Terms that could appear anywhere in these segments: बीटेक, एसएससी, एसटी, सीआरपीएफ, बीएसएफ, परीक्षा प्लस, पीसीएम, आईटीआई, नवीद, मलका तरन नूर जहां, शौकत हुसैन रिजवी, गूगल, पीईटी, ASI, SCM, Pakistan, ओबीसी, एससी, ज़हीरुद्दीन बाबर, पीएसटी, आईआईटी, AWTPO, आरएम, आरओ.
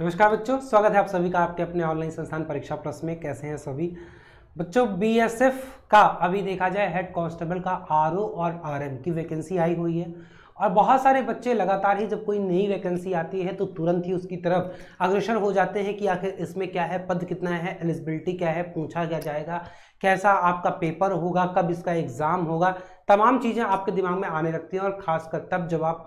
नमस्कार बच्चों, स्वागत है आप सभी का आपके अपने ऑनलाइन संस्थान परीक्षा प्लस में। कैसे हैं सभी बच्चों? बीएसएफ का अभी देखा जाए हेड कांस्टेबल का आरओ और आरएम की वैकेंसी आई हुई है और बहुत सारे बच्चे लगातार ही जब कोई नई वैकेंसी आती है तो तुरंत ही उसकी तरफ अग्रसर हो जाते हैं कि आखिर इसमें क्या है, पद कितना है, एलिजिबिलिटी क्या है, पूछा क्या जाएगा, कैसा आपका पेपर होगा, कब इसका एग्ज़ाम होगा, तमाम चीज़ें आपके दिमाग में आने लगती हैं। और ख़ासकर तब जब आप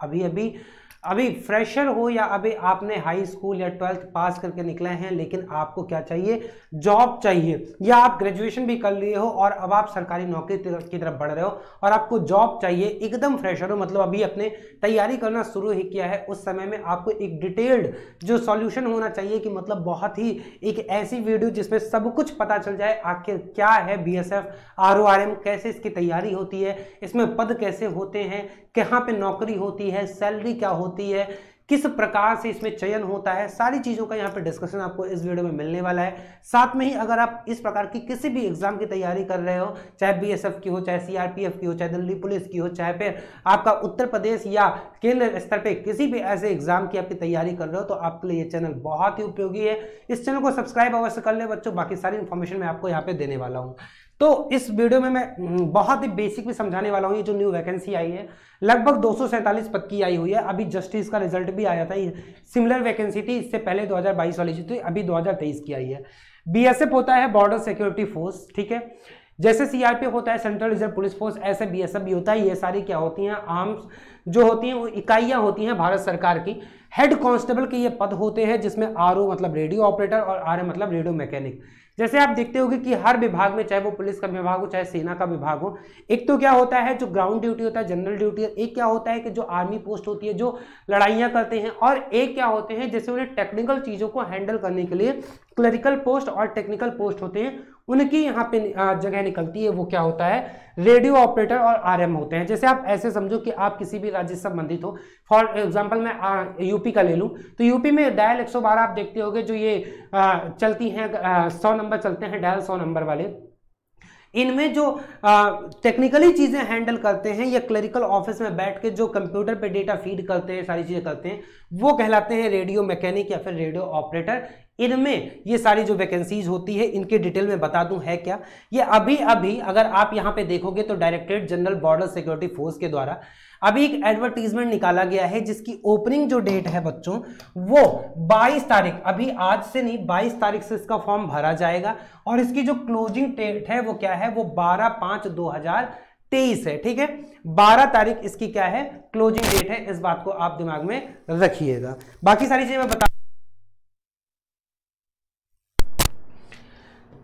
अभी फ्रेशर हो या अभी आपने हाई स्कूल या ट्वेल्थ पास करके निकले हैं लेकिन आपको क्या चाहिए, जॉब चाहिए, या आप ग्रेजुएशन भी कर लिए हो और अब आप सरकारी नौकरी की तरफ बढ़ रहे हो और आपको जॉब चाहिए, एकदम फ्रेशर हो, मतलब अभी अपने तैयारी करना शुरू ही किया है, उस समय में आपको एक डिटेल्ड जो सॉल्यूशन होना चाहिए कि मतलब बहुत ही एक ऐसी वीडियो जिसमें सब कुछ पता चल जाए आखिर क्या है बीएसएफ आरओआरएम, कैसे इसकी तैयारी होती है, इसमें पद कैसे होते हैं, कहाँ पे नौकरी होती है, सैलरी क्या होती है, किस प्रकार से इसमें चयन होता है, सारी चीज़ों का यहाँ पे डिस्कशन आपको इस वीडियो में मिलने वाला है। साथ में ही अगर आप इस प्रकार की किसी भी एग्जाम की तैयारी कर रहे हो, चाहे बीएसएफ की हो, चाहे सीआरपीएफ की हो, चाहे दिल्ली पुलिस की हो, चाहे फिर आपका उत्तर प्रदेश या केंद्र स्तर पे किसी भी ऐसे एग्जाम की आपकी तैयारी कर रहे हो तो आपके लिए ये चैनल बहुत ही उपयोगी है। इस चैनल को सब्सक्राइब अवश्य कर लें बच्चों, बाकी सारी इन्फॉर्मेशन मैं आपको यहाँ पे देने वाला हूँ। तो इस वीडियो में मैं बहुत ही बेसिक भी समझाने वाला हूँ। ये जो न्यू वैकेंसी आई है लगभग 247 पद की आई हुई है। अभी जस्टिस का रिजल्ट भी आया था, सिमिलर वैकेंसी थी, इससे पहले 2022 वाली थी, अभी 2023 की आई है। बीएसएफ होता है बॉर्डर सिक्योरिटी फोर्स, ठीक है, जैसे सीआरपीएफ होता है सेंट्रल रिजर्व पुलिस फोर्स, ऐसे बीएसएफ भी होता है। ये सारी क्या होती हैं, आर्म्स जो होती हैं वो इकाइयाँ होती हैं भारत सरकार की। हेड कांस्टेबल के ये पद होते हैं जिसमें आरओ मतलब रेडियो ऑपरेटर और आरएम मतलब रेडियो मैकेनिक। जैसे आप देखते होंगे कि हर विभाग में, चाहे वो पुलिस का विभाग हो, चाहे सेना का विभाग हो, एक तो क्या होता है जो ग्राउंड ड्यूटी होता है, जनरल ड्यूटी, एक क्या होता है कि जो आर्मी पोस्ट होती है जो लड़ाइयाँ करते हैं, और एक क्या होते हैं जैसे उन्हें टेक्निकल चीज़ों को हैंडल करने के लिए क्लरिकल पोस्ट और टेक्निकल पोस्ट होते हैं, उनकी यहाँ पे जगह निकलती है। वो क्या होता है, रेडियो ऑपरेटर और आरएम होते हैं। जैसे आप ऐसे समझो कि आप किसी भी राज्य से संबंधित हो, फॉर एग्जांपल मैं यूपी का ले लूँ तो यूपी में डायल 112 आप देखते होंगे जो ये चलती हैं, 100 नंबर चलते हैं, डायल 100 नंबर वाले, इनमें जो टेक्निकली चीज़ें हैंडल करते हैं या क्लरिकल ऑफिस में बैठ के जो कंप्यूटर पे डेटा फीड करते हैं, सारी चीज़ें करते हैं, वो कहलाते हैं रेडियो मैकेनिक या फिर रेडियो ऑपरेटर। इनमें ये सारी जो वैकेंसीज होती है इनके डिटेल में बता दूं है क्या। ये अभी अगर आप यहाँ पे देखोगे तो directorate general border security force के द्वारा अभी एक एडवर्टीजमेंट निकाला गया है जिसकी ओपनिंग जो डेट है बच्चों वो 22 तारीख, अभी आज से नहीं 22 तारीख से इसका फॉर्म भरा जाएगा और इसकी जो क्लोजिंग डेट है वो क्या है, वो 12/5/2023 है, ठीक है। 12 तारीख इसकी क्या है, क्लोजिंग डेट है, इस बात को आप दिमाग में रखिएगा। बाकी सारी चीज़ें मैं बता,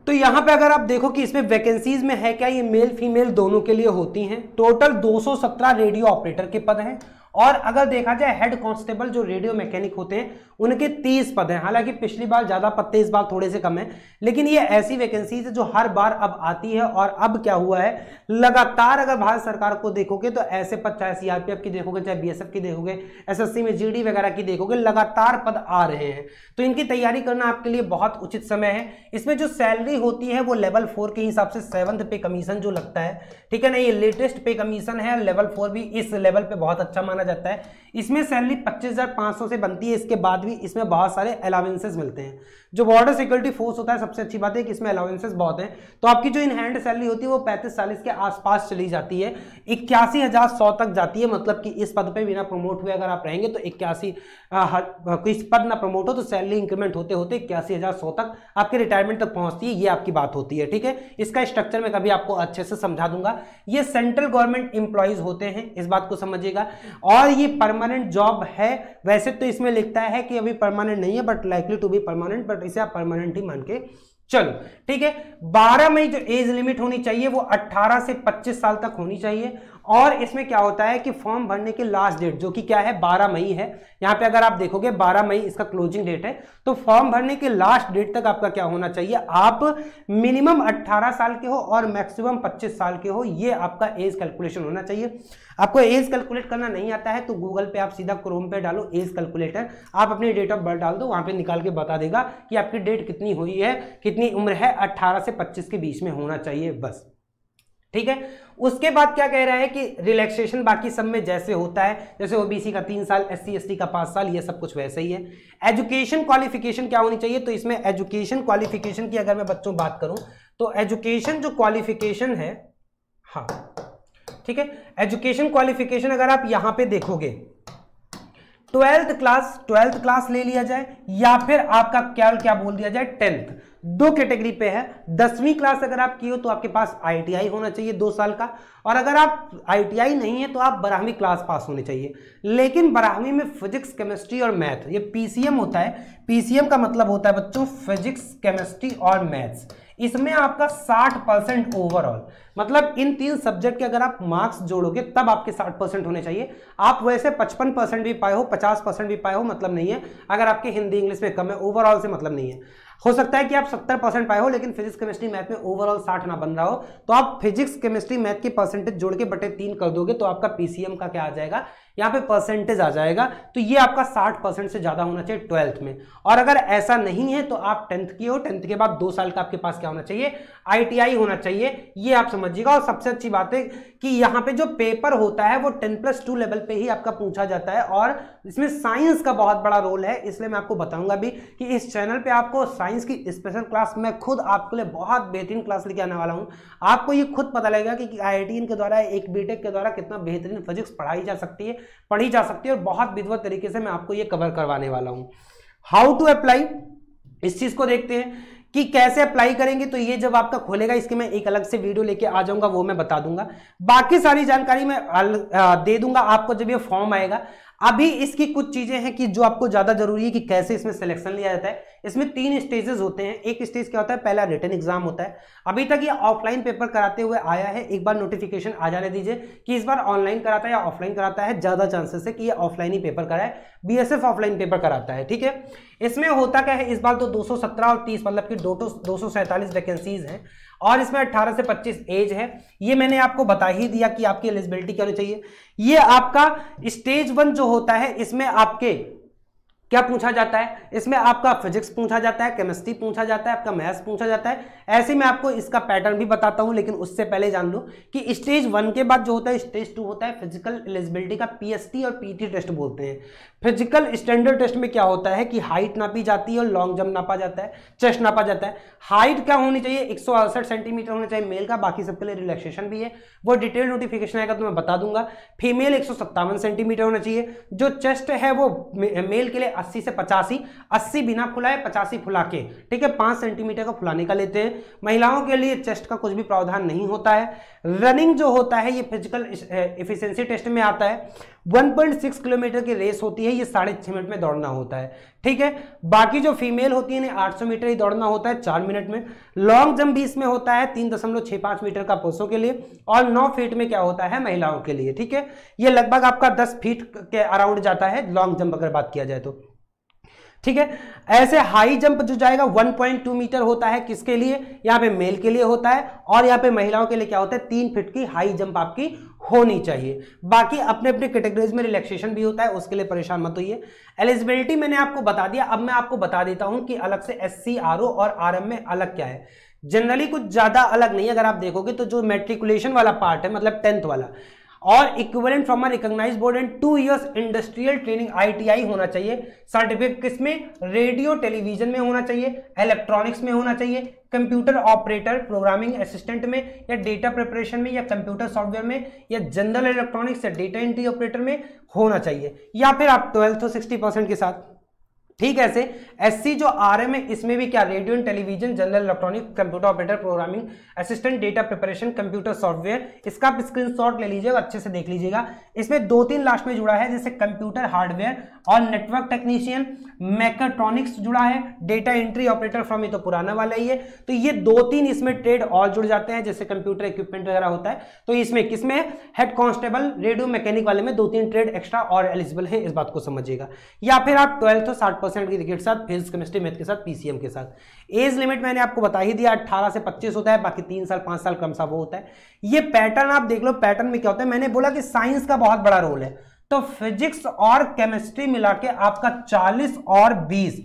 तो यहाँ पे अगर आप देखो कि इसमें वैकेंसीज में है क्या, ये मेल फीमेल दोनों के लिए होती हैं। टोटल 217 रेडियो ऑपरेटर के पद हैं और अगर देखा जाए हेड कांस्टेबल जो रेडियो मैकेनिक होते हैं उनके 30 पद हैं। हालांकि पिछली बार ज़्यादा पद थे, इस बार थोड़े से कम है, लेकिन ये ऐसी वैकेंसीज है जो हर बार अब आती है। और अब क्या हुआ है, लगातार अगर भारत सरकार को देखोगे तो ऐसे पद, चाहे सीआरपीएफ की देखोगे, चाहे बीएसएफ की देखोगे, एसएससी में जीडी वगैरह की देखोगे, लगातार पद आ रहे हैं, तो इनकी तैयारी करना आपके लिए बहुत उचित समय है। इसमें जो सैलरी होती है वो लेवल 4 के हिसाब से 7th पे कमीशन जो लगता है, ठीक है ना, ये लेटेस्ट पे कमीशन है, लेवल 4 भी इस लेवल पर बहुत अच्छा माना जाता है। इसमें सैलरी 25,500 से बनती है। इसके बाद भी इसमें बहुत सारे अलाउंसेस मिलते हैं। जो बॉर्डर सिक्योरिटी फोर्स होता है सबसे अच्छी बात है कि इसमें अलाउंसेस बहुत हैं, तो आपकी जो इन हैंड सैलरी होती है वो 35-40 के आसपास चली जाती है, 81,100 तक जाती है। मतलब कि इस पद पे बिना प्रमोट हुए अगर आप रहेंगे तो 81, इस पद ना प्रमोट हो तो सैलरी इंक्रीमेंट होते होते 81,100 तक आपके रिटायरमेंट तक पहुंचती है, ये आपकी बात होती है, ठीक है। इसका स्ट्रक्चर मैं कभी आपको अच्छे से समझा दूंगा। ये सेंट्रल गवर्नमेंट इंप्लॉयज होते हैं, इस बात को समझिएगा, और ये परमानेंट जॉब है। वैसे तो इसमें लिखता है कि अभी परमानेंट नहीं है but likely to be permanent, but इसे आप परमानेंट ही मान के चलो, ठीक है। 12 में जो एज लिमिट होनी चाहिए वो 18 से 25 साल तक होनी चाहिए। और इसमें क्या होता है कि फॉर्म भरने की लास्ट डेट जो कि क्या है 12 मई है, यहाँ पे अगर आप देखोगे 12 मई इसका क्लोजिंग डेट है, तो फॉर्म भरने के लास्ट डेट तक आपका क्या होना चाहिए, आप मिनिमम 18 साल के हो और मैक्सिमम 25 साल के हो, ये आपका एज कैलकुलेशन होना चाहिए। आपको एज कैलकुलेट करना नहीं आता है तो गूगल पे आप सीधा क्रोम पे डालो एज कैलकुलेटर, आप अपनी डेट ऑफ बर्थ डाल दो, वहाँ पे निकाल के बता देगा कि आपकी डेट कितनी हुई है, कितनी उम्र है, 18 से 25 के बीच में होना चाहिए बस। ठीक है। उसके बाद क्या कह रहा है कि रिलैक्सेशन बाकी सब में जैसे होता है, जैसे ओबीसी का 3 साल, एससी एसटी का 5 साल, ये सब कुछ वैसे ही है। एजुकेशन क्वालिफिकेशन क्या होनी चाहिए, तो इसमें एजुकेशन क्वालिफिकेशन की अगर मैं बच्चों बात करूं तो एजुकेशन जो क्वालिफिकेशन है, हाँ ठीक है, एजुकेशन क्वालिफिकेशन अगर आप यहां पे देखोगे 12th क्लास ले लिया जाए या फिर आपका क्या बोल दिया जाए 10th, दो कैटेगरी पे है। 10वीं क्लास अगर आप की हो तो आपके पास आईटीआई होना चाहिए 2 साल का, और अगर आप आईटीआई नहीं है तो आप 12वीं क्लास पास होने चाहिए। लेकिन 12वीं में फिजिक्स, केमिस्ट्री और मैथ, ये पीसीएम होता है। पीसीएम का मतलब होता है बच्चों फिजिक्स, केमिस्ट्री और मैथ्स, इसमें आपका 60% ओवरऑल, मतलब इन 3 सब्जेक्ट के अगर आप मार्क्स जोड़ोगे तब आपके 60% होने चाहिए। आप वैसे 55% भी पाए हो, 50% भी पाए हो, मतलब नहीं है। अगर आपके हिंदी इंग्लिश में कम है, ओवरऑल से मतलब नहीं है। हो सकता है कि आप 70% पाए हो लेकिन फिजिक्स केमिस्ट्री मैथ में ओवरऑल 60 ना बन रहा हो, तो आप फिजिक्स केमिस्ट्री मैथ की परसेंटेज जोड़ के बटे 3 कर दोगे तो आपका पीसीएम का क्या आ जाएगा, यहाँ पे परसेंटेज आ जाएगा। तो ये आपका 60% से ज़्यादा होना चाहिए 12th में। और अगर ऐसा नहीं है तो आप 10th की हो, 10th के बाद 2 साल का आपके पास क्या होना चाहिए, आईटीआई होना चाहिए, ये आप समझिएगा। और सबसे अच्छी बात है कि यहाँ पे जो पेपर होता है वो 10+2 लेवल पे ही आपका पूछा जाता है, और इसमें साइंस का बहुत बड़ा रोल है। इसलिए मैं आपको बताऊंगा भी कि इस चैनल पर आपको साइंस की स्पेशल क्लास, मैं खुद आपके लिए बहुत बेहतरीन क्लास लेके आने वाला हूँ। आपको ये खुद पता लगेगा कि आईआईटी के द्वारा, एक बीटेक के द्वारा कितना बेहतरीन फिजिक्स पढ़ी जा सकती है और बहुत विद्वत तरीके से मैं आपको ये कवर करवाने वाला हूं। हाउ टू अप्लाई, इस चीज को देखते हैं कि कैसे अप्लाई करेंगे। तो ये जब आपका खोलेगा इसके मैं एक अलग से वीडियो लेके आ जाऊंगा, वो मैं बता दूंगा। बाकी सारी जानकारी मैं दे दूंगा आपको जब ये फॉर्म आएगा। अभी इसकी कुछ चीजें हैं कि जो आपको ज्यादा जरूरी है कि कैसे इसमें सिलेक्शन लिया जाता है। इसमें 3 स्टेजेस होते हैं। एक स्टेज क्या होता है, पहला रिटन एग्जाम होता है। अभी तक ये ऑफलाइन पेपर कराते हुए आया है, एक बार नोटिफिकेशन आ जाने दीजिए कि इस बार ऑनलाइन कराता है या ऑफलाइन कराता है। ज्यादा चांसेस है कि ये ऑफलाइन ही पेपर कराए, बीएसएफ ऑफलाइन पेपर कराता है, ठीक है। इसमें होता क्या है, इस बार तो 217 और 30 मतलब कि 247 वैकेंसीज हैं, और इसमें 18 से 25 एज है। ये मैंने आपको बता ही दिया कि आपकी एलिजिबिलिटी क्या होनी चाहिए। ये आपका स्टेज 1 जो होता है, इसमें आपके क्या पूछा जाता है, इसमें आपका फिजिक्स पूछा जाता है, केमिस्ट्री पूछा जाता है, आपका मैथ्स पूछा जाता है। ऐसे मैं आपको इसका पैटर्न भी बताता हूं, लेकिन उससे पहले जान लो कि स्टेज 1 के बाद जो होता है स्टेज 2 होता है फिजिकल एलिजिबिलिटी का, पीएसटी और पीईटी टेस्ट बोलते हैं। फिजिकल स्टैंडर्ड टेस्ट में क्या होता है कि हाइट नापी जाती है और लॉन्ग जंप नापा जाता है, चेस्ट नापा जाता है। हाइट क्या होनी चाहिए, 168 सेंटीमीटर होना चाहिए मेल का। बाकी सबके लिए रिलैक्सेशन भी है, वो डिटेल नोटिफिकेशन आएगा तो मैं बता दूंगा। फीमेल 157 सेंटीमीटर होना चाहिए। जो चेस्ट है वो मेल के लिए 80 से 85, 80 बिना फुलाए, 85 फुला के, ठीक है, 5 सेंटीमीटर का फुलाने का लेते हैं। महिलाओं के लिए चेस्ट का कुछ भी प्रावधान नहीं होता है। रनिंग जो होता है ये फिजिकल एफिशिएंसी टेस्ट में आता है। 1.6 किलोमीटर की रेस होती है, ये 6.5 मिनट में दौड़ना होता है, ठीक है। बाकी जो फीमेल होती है 800 मीटर ही दौड़ना होता है 4 मिनट में। लॉन्ग जंप भी इसमें होता है 3.65 मीटर का पुरुषों के लिए, और 9 फीट में क्या होता है महिलाओं के लिए, ठीक है। ये लगभग आपका 10 फीट के अराउंड जाता है लॉन्ग जंप अगर बात किया जाए तो, ठीक है। ऐसे हाई जंप जो जाएगा 1.2 मीटर होता है, किसके लिए, यहाँ पे मेल के लिए होता है, और यहाँ पे महिलाओं के लिए क्या होता है 3 फीट की हाई जंप आपकी होनी चाहिए। बाकी अपने अपने कैटेगरीज में रिलैक्सेशन भी होता है, उसके लिए परेशान मत होइए। एलिजिबिलिटी मैंने आपको बता दिया। अब मैं आपको बता देता हूँ कि अलग से एससी, आरओ और आरएम में अलग क्या है। जनरली कुछ ज़्यादा अलग नहीं, अगर आप देखोगे तो जो मेट्रिकुलेशन वाला पार्ट है, मतलब 10th वाला, और equivalent from a recognised board and 2 years industrial training आईटीआई होना चाहिए। सर्टिफिकेट किसमें, रेडियो टेलीविजन में होना चाहिए, इलेक्ट्रॉनिक्स में होना चाहिए, कंप्यूटर ऑपरेटर, प्रोग्रामिंग असिस्टेंट में, या डेटा प्रिपरेशन में, या कंप्यूटर सॉफ्टवेयर में, या जनरल इलेक्ट्रॉनिक्स या डेटा एंट्री ऑपरेटर में होना चाहिए, या फिर आप 12th हो 60% के साथ, ठीक। ऐसे एससी जो आरएम है इसमें भी क्या, radio and television, general electronic, computer operator, programming assistant, data preparation, computer software. इसका आप स्क्रीनशॉट ले लीजिएगा, अच्छे से देख लीजिएगा। इसमें 2-3 लास्ट में जुड़ा है, जैसे कंप्यूटर हार्डवेयर और नेटवर्क टेक्नीशियन, मैकेट्रॉनिक्स जुड़ा है, डेटा एंट्री ऑपरेटर फ्रॉम, ये तो पुराना वाला ही है। तो ये 2-3 इसमें ट्रेड और जुड़ जाते हैं, जैसे कंप्यूटर इक्विपमेंट वगैरह होता है। तो इसमें किसमें, हेड कांस्टेबल, रेडियो मैकेनिक वाले में 2-3 ट्रेड एक्स्ट्रा और एलिजिबल है, इस बात को समझिएगा। या फिर आप 12th हो 60% के साथ, फिजिक्स केमिस्ट्री मैथ के साथ, पीसीएम के साथ। एज लिमिट मैंने आपको बता ही दिया, 18 से 25 होता है, बाकी 3 साल 5 साल कम सा वो होता है। ये पैटर्न आप देख लो, पैटर्न में क्या होता है, मैंने बोला कि साइंस का बहुत बड़ा रोल है। तो फिजिक्स और केमिस्ट्री मिला के आपका 40 और 20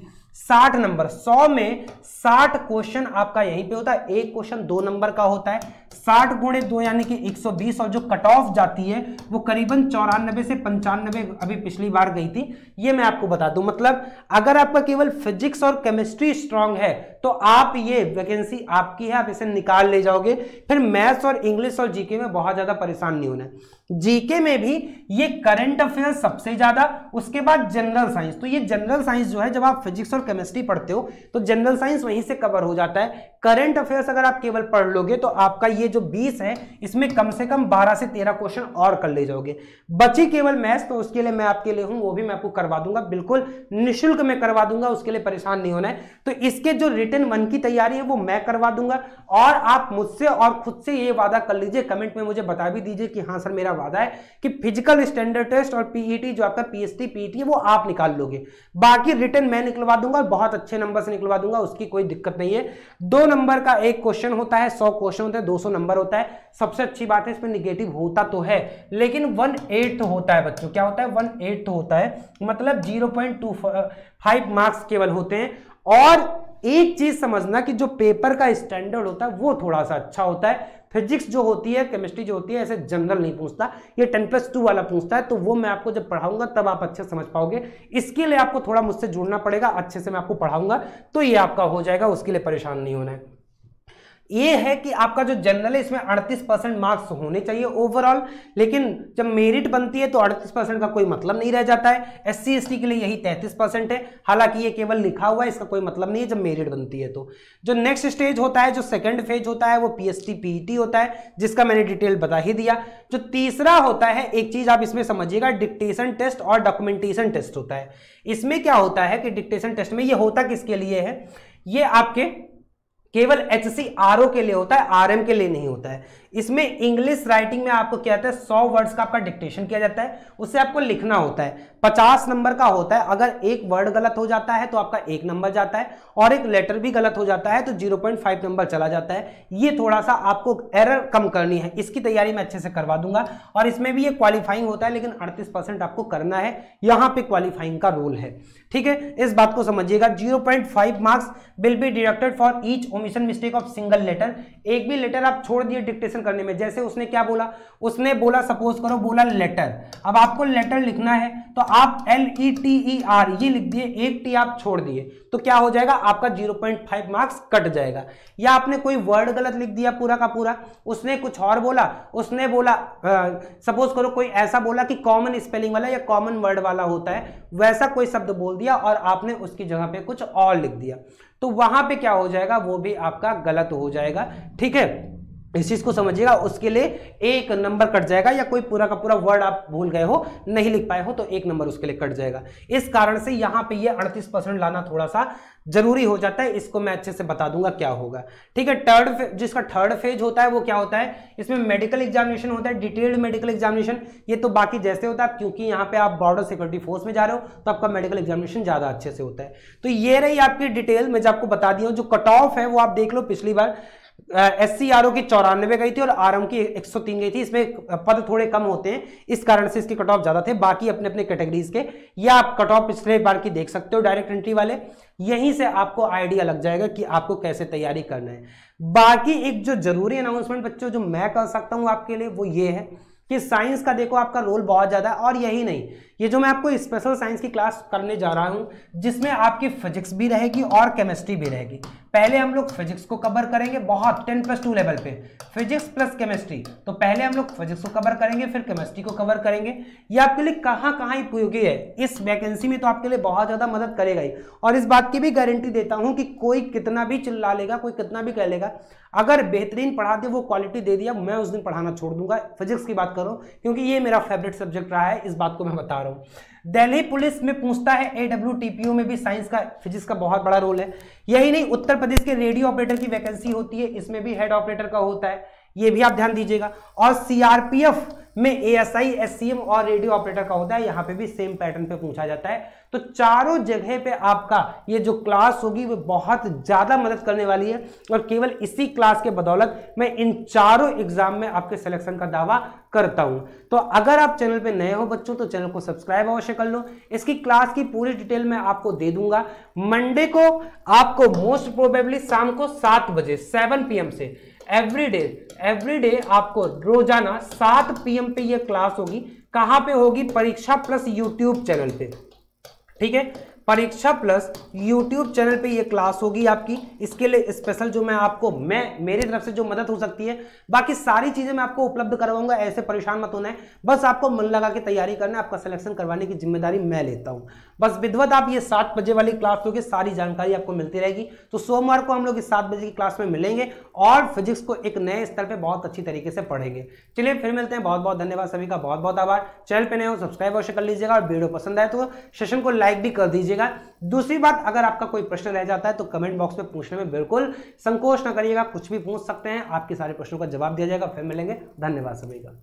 60 नंबर, 100 में 60 क्वेश्चन आपका यहीं पे होता है। एक क्वेश्चन 2 नंबर का होता है, 60 गुणे 2 यानी कि 120 और जो कट ऑफ जाती है वो करीबन 94 से 95 अभी पिछली बार गई थी, ये मैं आपको बता दूं। मतलब अगर आपका केवल फिजिक्स और केमिस्ट्री स्ट्रांग है तो आप ये वैकेंसी आपकी है, आप इसे निकाल ले जाओगे। फिर मैथ्स और इंग्लिश और जीके में बहुत ज्यादा परेशान नहीं होना है। जीके में भी ये करंट अफेयर सबसे ज्यादा, उसके बाद जनरल साइंस। तो ये जनरल साइंस जो है, जब आप फिजिक्स और केमिस्ट्री पढ़ते हो तो जनरल साइंस वहीं से कवर हो जाता है। करंट अफेयर्स अगर आप केवल पढ़ लोगे तो आपका ये जो 20 है इसमें कम से कम 12 से 13 क्वेश्चन और कर ले जाओगे। बची केवल मैथ्स, तो उसके लिए मैं आपके लिए हूं, वो भी मैं आपको करवा दूंगा, बिल्कुल निःशुल्क मैं करवा दूंगा, उसके लिए परेशान नहीं होना है। तो इसके जो रिटन 1 की तैयारी है वो मैं करवा दूंगा। और आप मुझसे और खुद से ये वादा कर लीजिए, कमेंट में मुझे बता भी दीजिए कि हाँ सर मेरा वादा है कि फिजिकल स्टैंडर्ड टेस्ट और पीईटी जो आपका पीएसटी पीईटी है वो आप निकाल लोगे, बाकी रिटन मैं निकलवा दूंगा, बहुत अच्छे नंबर से निकलवा दूंगा, उसकी कोई दिक्कत नहीं है। 2 नंबर का एक क्वेश्चन होता है, 100 क्वेश्चन होते हैं, 200 नंबर होता है। सबसे अच्छी बात है इसमें नेगेटिव होता तो है लेकिन 1/8 होता है बच्चों। क्या होता है? 1/8 होता है, मतलब 0.25 मार्क्स केवल होते हैं। और एक चीज समझना कि जो पेपर का स्टैंडर्ड होता है वो थोड़ा सा अच्छा होता है। फिजिक्स जो होती है, केमिस्ट्री जो होती है, ऐसे जनरल नहीं पूछता, ये 10+2 वाला पूछता है। तो वो मैं आपको जब पढ़ाऊंगा तब आप अच्छे समझ पाओगे। इसके लिए आपको थोड़ा मुझसे जुड़ना पड़ेगा, अच्छे से मैं आपको पढ़ाऊंगा तो ये आपका हो जाएगा, उसके लिए परेशान नहीं होना है। ये है कि आपका जो जनरल है इसमें 38% मार्क्स होने चाहिए ओवरऑल, लेकिन जब मेरिट बनती है तो 38% का कोई मतलब नहीं रह जाता है। एससी एसटी के लिए यही 33% है, हालांकि ये केवल लिखा हुआ है, इसका कोई मतलब नहीं है जब मेरिट बनती है। तो जो नेक्स्ट स्टेज होता है, जो सेकंड फेज होता है, वो पीएसटी पीईटी होता है, जिसका मैंने डिटेल बता ही दिया। जो तीसरा होता है, एक चीज़ आप इसमें समझिएगा, डिक्टेशन टेस्ट और डॉक्यूमेंटेशन टेस्ट होता है। इसमें क्या होता है कि डिक्टेशन टेस्ट में ये होता किसके लिए है, ये आपके केवल एससी आरओ के लिए होता है, आरएम के लिए नहीं होता है। इसमें इंग्लिश राइटिंग में आपको क्या आता है, 100 वर्ड्स का आपका डिक्टेशन किया जाता है, उससे आपको लिखना होता है। 50 नंबर का होता है, अगर एक वर्ड गलत हो जाता है तो आपका 1 नंबर जाता है, और एक लेटर भी गलत हो जाता है तो 0.5 नंबर चला जाता है। ये थोड़ा सा आपको एरर कम करनी है, इसकी तैयारी मैं अच्छे से करवा दूंगा। और इसमें भी ये क्वालिफाइंग होता है, लेकिन 38% आपको करना है, यहाँ पे क्वालिफाइंग का रोल है। ठीक है, इस बात को समझिएगा। 0.5 marks will be deducted for each omission mistake of single letter. एक भी लेटर आप छोड़ दिए डिक्टेशन करने में, जैसे उसने क्या बोला, उसने बोला, सपोज करो बोला लेटर, अब आपको लेटर लिखना है तो आप LETER ये लिख दिए, एक टी आप छोड़ दिए तो क्या हो जाएगा, आपका 0.5 मार्क्स कट जाएगा। या आपने कोई वर्ड गलत लिख दिया पूरा का पूरा, उसने कुछ और बोला, उसने बोला सपोज करो कोई ऐसा बोला कि कॉमन स्पेलिंग वाला या कॉमन वर्ड वाला होता है, वैसा कोई शब्द बोल दिया और आपने उसकी जगह पे कुछ और लिख दिया, तो वहां पे क्या हो जाएगा, वो भी आपका गलत हो जाएगा। ठीक है, इस चीज को समझिएगा, उसके लिए 1 नंबर कट जाएगा। या कोई पूरा का पूरा वर्ड आप भूल गए हो, नहीं लिख पाए हो, तो 1 नंबर उसके लिए कट जाएगा। इस कारण से यहाँ पे ये 38% लाना थोड़ा सा जरूरी हो जाता है, इसको मैं अच्छे से बता दूंगा क्या होगा। ठीक है, जिसका थर्ड फेज होता है वो क्या होता है, इसमें मेडिकल एग्जामिनेशन होता है, डिटेल्ड मेडिकल एग्जामिनेशन। ये तो बाकी जैसे होता है, क्योंकि यहाँ पे आप बॉर्डर सिक्योरिटी फोर्स में जा रहे हो तो आपका मेडिकल एग्जामिनेशन ज़्यादा अच्छे से होता है। तो ये रही आपकी डिटेल, मैं जो आपको बता दिया हूँ। जो कट ऑफ है वो आप देख लो, पिछली बार एससीआरओ की 94 गई थी और आरएम की 103 गई थी। इसमें पद थोड़े कम होते हैं, इस कारण से इसके कट ऑफ ज़्यादा थे। बाकी अपने अपने कैटेगरीज के या आप कट ऑफ पिछले बार की देख सकते हो, डायरेक्ट एंट्री वाले, यहीं से आपको आइडिया लग जाएगा कि आपको कैसे तैयारी करना है। बाकी एक जो जरूरी अनाउंसमेंट बच्चों जो मैं कर सकता हूँ आपके लिए, वो ये है कि साइंस का देखो आपका रोल बहुत ज़्यादा है। और यही नहीं, ये जो मैं आपको स्पेशल साइंस की क्लास करने जा रहा हूँ, जिसमें आपकी फिजिक्स भी रहेगी और केमिस्ट्री भी रहेगी। पहले हम लोग फिजिक्स को कवर करेंगे, बहुत 10+2 लेवल पे फिजिक्स प्लस केमिस्ट्री। तो पहले हम लोग फिजिक्स को कवर करेंगे, फिर केमिस्ट्री को कवर करेंगे। ये आपके लिए कहाँ उपयोगी है इस वैकेंसी में, तो आपके लिए बहुत ज़्यादा मदद करेगा ही। और इस बात की भी गारंटी देता हूँ कि कोई कितना भी चिल्ला लेगा, कोई कितना भी कह लेगा, अगर बेहतरीन पढ़ा दे, वो क्वालिटी दे दिया, मैं उस दिन पढ़ाना छोड़ दूंगा। फिजिक्स की बात करो, क्योंकि ये मेरा फेवरेट सब्जेक्ट रहा है, इस बात को मैं बता रहा हूँ। दिल्ली पुलिस में पूछता है, AWTPO में भी साइंस का फिजिक्स का बहुत बड़ा रोल है। यही नहीं, उत्तर प्रदेश के रेडियो ऑपरेटर की वैकेंसी होती है, इसमें भी हेड ऑपरेटर का होता है, ये भी आप ध्यान दीजिएगा। और CRPF में ASI, SCM और रेडियो ऑपरेटर का होता है, यहाँ पे भी सेम पैटर्न पे पूछा जाता है। तो चारों जगह पे आपका ये जो क्लास होगी वो बहुत ज़्यादा मदद करने वाली है। और केवल इसी क्लास के बदौलत मैं इन चारों एग्जाम में आपके सिलेक्शन का दावा करता हूँ। तो अगर आप चैनल पे नए हो बच्चों, तो चैनल को सब्सक्राइब अवश्य कर लो। इसकी क्लास की पूरी डिटेल मैं आपको दे दूंगा। मंडे को आपको मोस्ट प्रोबेबली शाम को 7 बजे 7 PM से एवरी डे आपको रोजाना 7 PM पे ये क्लास होगी। कहाँ पे होगी? परीक्षा प्लस यूट्यूब चैनल पे, ठीक है। परीक्षा प्लस यूट्यूब चैनल पे ये क्लास होगी आपकी। इसके लिए स्पेशल जो मैं आपको मेरी तरफ से जो मदद हो सकती है, बाकी सारी चीज़ें मैं आपको उपलब्ध करवाऊंगा, ऐसे परेशान मत होना है। बस आपको मन लगा के तैयारी करना है, आपका सिलेक्शन करवाने की जिम्मेदारी मैं लेता हूं। बस विधवत आप ये 7 बजे वाली क्लास होगी, सारी जानकारी आपको मिलती रहेगी। तो सोमवार को हम लोग इस 7 बजे की क्लास में मिलेंगे और फिजिक्स को एक नए स्तर पर बहुत अच्छी तरीके से पढ़ेंगे। चलिए फिर मिलते हैं, बहुत बहुत धन्यवाद सभी का, बहुत बहुत आभार। चैनल पर नए हो सब्सक्राइब अवश्य कर लीजिएगा और वीडियो पसंद आए तो सेशन को लाइक भी कर दीजिएगा। दूसरी बात, अगर आपका कोई प्रश्न रह जाता है तो कमेंट बॉक्स में पूछने में बिल्कुल संकोच न करिएगा, कुछ भी पूछ सकते हैं, आपके सारे प्रश्नों का जवाब दिया जाएगा। फिर मिलेंगे, धन्यवाद सभी का।